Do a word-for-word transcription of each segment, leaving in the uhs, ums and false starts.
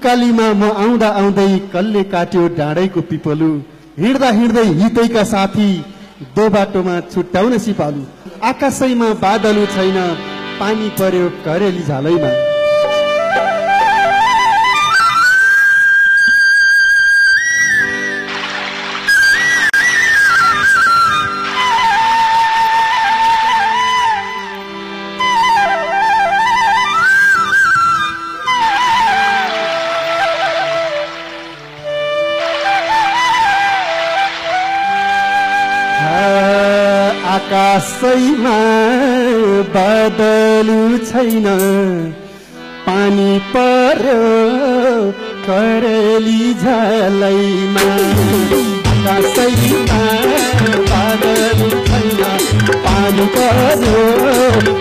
Kalima ma aunda aundai kalle katyo daadai ko pipalu hirda hirda hitai ka sathi do bato ma chuttaune sipalu akasai ma badalu chaina pani paryo kareli jhalai ma आकाशमा बादलु छैन पानी पर्यो करेली झलैमा आकाशमा बादलु छैन पानी पर्यो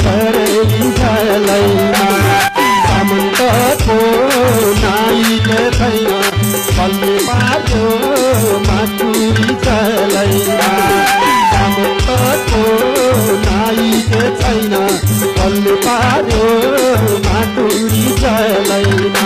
करेली झलैमा सामन्तको नाइले छैन फल्ने बाटो माटुरी झलैमा को नाई के छैन फल्नु पार्यो माटुरी जलैमा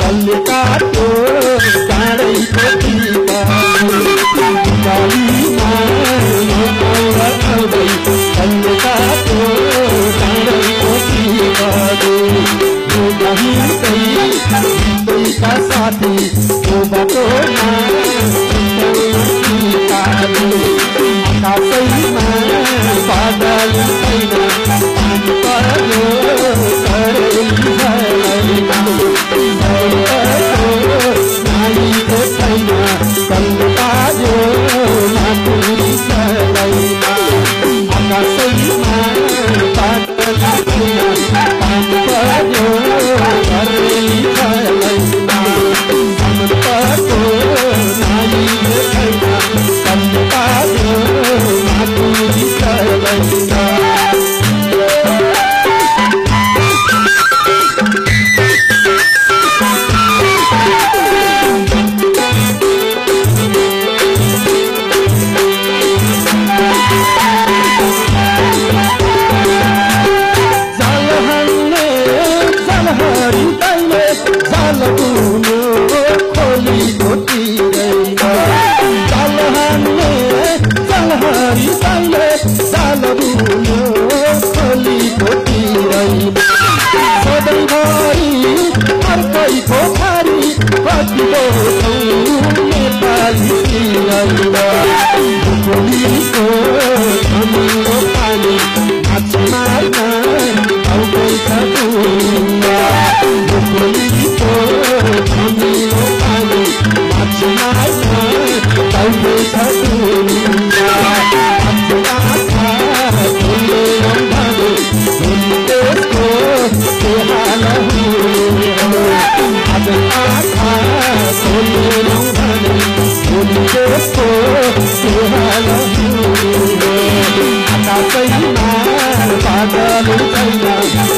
कल्ले काट्यो डाँडैको टिका कालीमा म आउँदा आउँदै कल्ले काट्यो डाँडैको टिका नहीं सही का साथी वो बातों बादल I'm not going to